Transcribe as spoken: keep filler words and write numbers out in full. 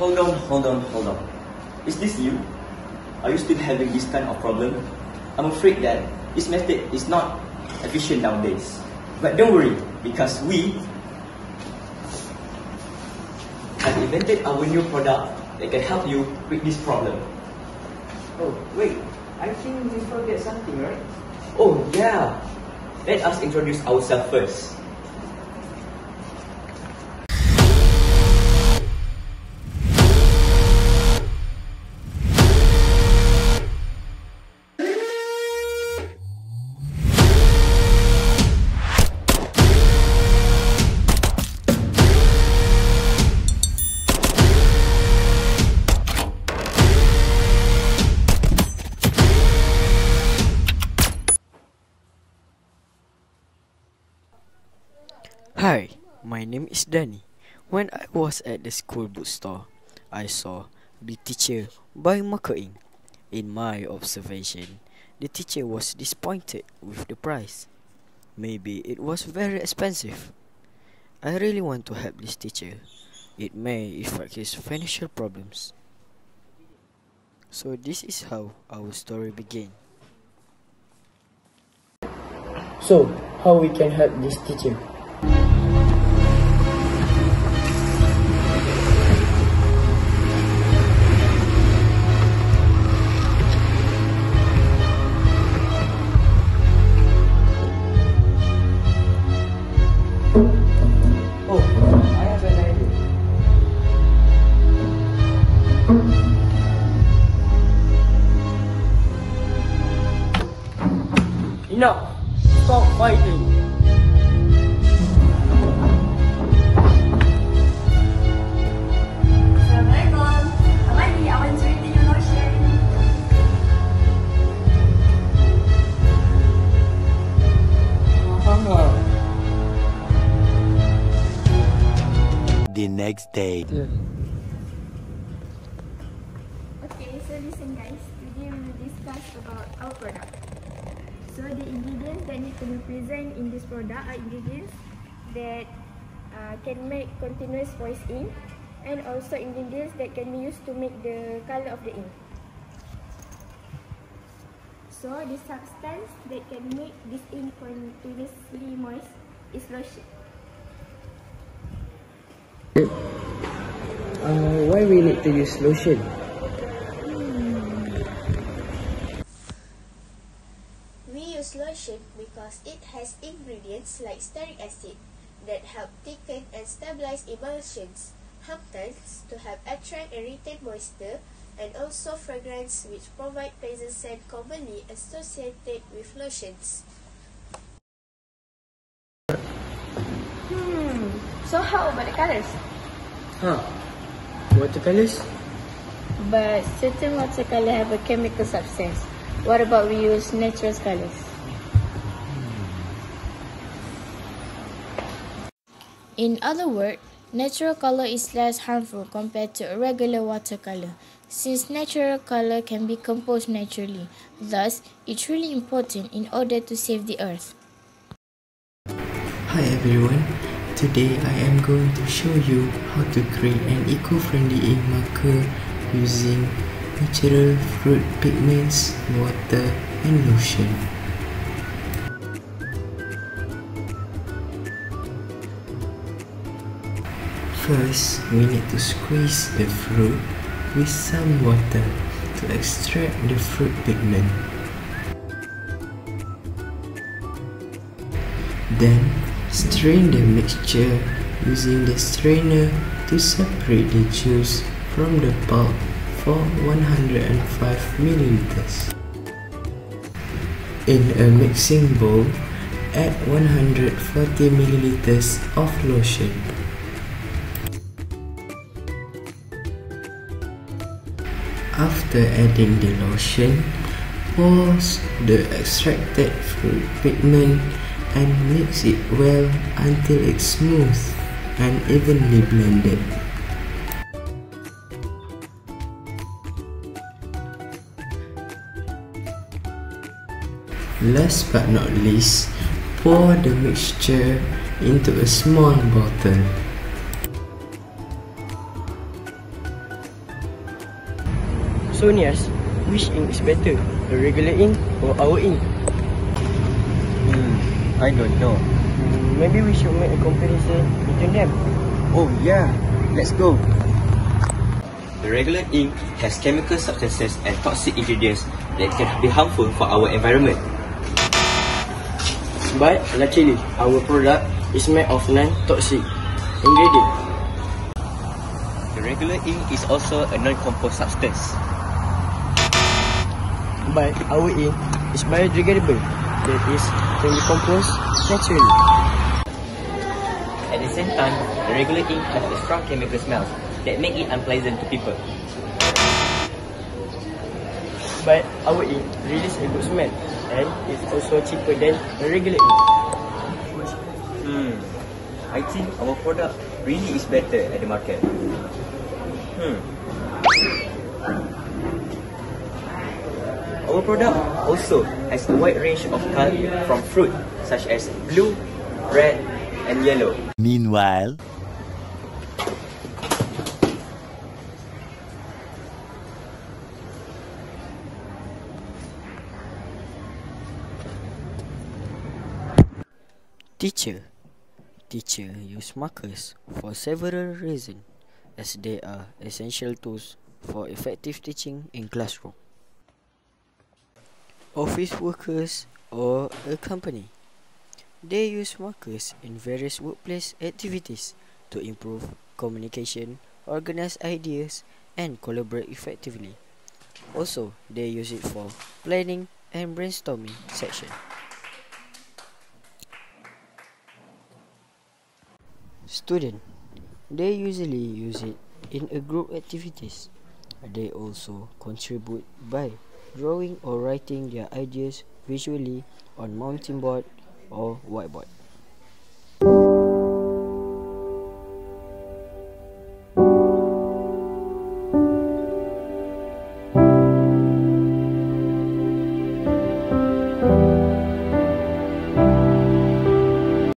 Hold on, hold on, hold on. Is this you? Are you still having this kind of problem? I'm afraid that this method is not efficient nowadays. But don't worry, because we have invented our new product that can help you with this problem. Oh, wait. I think we forget something, right? Oh, yeah. Let us introduce ourselves first. Hi, my name is Danny. When I was at the school bookstore, I saw the teacher buying marker ink. In my observation, the teacher was disappointed with the price. Maybe it was very expensive. I really want to help this teacher. It may affect his financial problems. So this is how our story began. So, how we can help this teacher? Enough! Stop fighting! Assalamualaikum. Alaikum, I want to eat your lotion. The next day. Okay, so listen guys. Today we will discuss about our product. So the ingredients that need to be present in this product are ingredients that uh, can make continuous voice ink, and also ingredients that can be used to make the colour of the ink. So the substance that can make this ink continuously moist is lotion. Uh, why we need to use lotion? Lotion because it has ingredients like stearic acid that help thicken and stabilize emulsions, humectants to help attract and retain moisture, and also fragrance which provide pleasant scent commonly associated with lotions. Hmm, so how about the colors? Huh, watercolors? But certain watercolors have a chemical substance. What about we use natural colors? In other words, natural color is less harmful compared to regular watercolor, since natural color can be composed naturally. Thus, it's really important in order to save the earth. Hi everyone, today I am going to show you how to create an eco-friendly ink marker using natural fruit pigments, water and lotion. First, we need to squeeze the fruit with some water to extract the fruit pigment. Then, strain the mixture using the strainer to separate the juice from the pulp for one hundred five milliliters. In a mixing bowl, add one hundred forty milliliters of lotion. After adding the lotion, pour the extracted fruit pigment and mix it well until it's smooth and evenly blended. Last but not least, pour the mixture into a small bottle. Sonia's, which ink is better, the regular ink or our ink? Hmm, I don't know. Hmm, maybe we should make a comparison between them. Oh yeah, let's go. The regular ink has chemical substances and toxic ingredients that can be harmful for our environment. But luckily, our product is made of non-toxic ingredients. The regular ink is also a non-compost substance. But our ink is biodegradable, that is, can be composed naturally. At the same time, the regular ink has a strong chemical smell that make it unpleasant to people. But our ink releases a good smell, and it's also cheaper than the regular ink. Hmm, I think our product really is better at the market. Hmm. Our product also has a wide range of colors from fruit such as blue, red, and yellow. Meanwhile, Teacher, teacher use markers for several reasons as they are essential tools for effective teaching in classroom. Office workers or a company, they use markers in various workplace activities to improve communication, organize ideas, and collaborate effectively. Also, they use it for planning and brainstorming section. Students, they usually use it in a group activities. They also contribute by drawing or writing their ideas visually on mounting board or whiteboard.